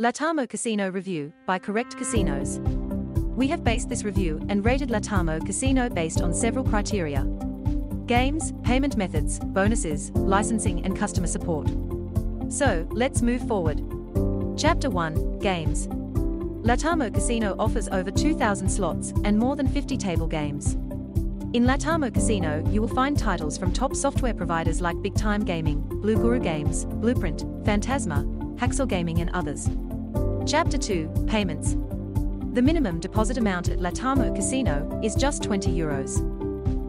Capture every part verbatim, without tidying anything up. Lataamo Casino Review by Correct Casinos. We have based this review and rated Lataamo Casino based on several criteria: games, payment methods, bonuses, licensing and customer support. So, let's move forward. Chapter one, Games. Lataamo Casino offers over two thousand slots and more than fifty table games. In Lataamo Casino, you will find titles from top software providers like Big Time Gaming, Blue Guru Games, Blueprint, Phantasma, Haxel Gaming and others. Chapter two, Payments. The minimum deposit amount at Lataamo Casino is just twenty euros.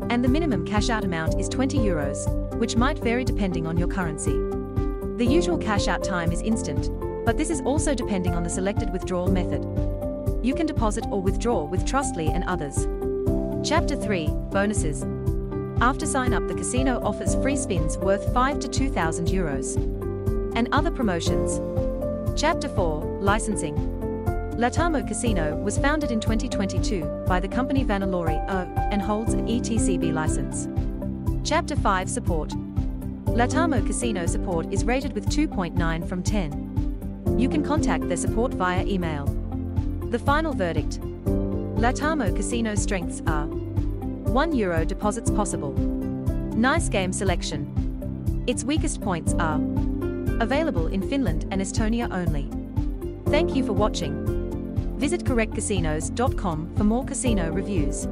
And the minimum cash out amount is twenty euros, which might vary depending on your currency. The usual cash out time is instant, but this is also depending on the selected withdrawal method. You can deposit or withdraw with Trustly and others. Chapter three, Bonuses. After sign up, the casino offers free spins worth five to two thousand euros. And other promotions. Chapter four, Licensing. Lataamo Casino was founded in twenty twenty-two by the company Vanalori O and holds an E T C B license. Chapter five, Support. Lataamo Casino support is rated with two point nine from ten. You can contact their support via email. The final verdict. Lataamo Casino strengths are: one euro deposits possible, nice game selection. Its weakest points are available in Finland and Estonia only. Thank you for watching. Visit correct casinos dot com for more casino reviews.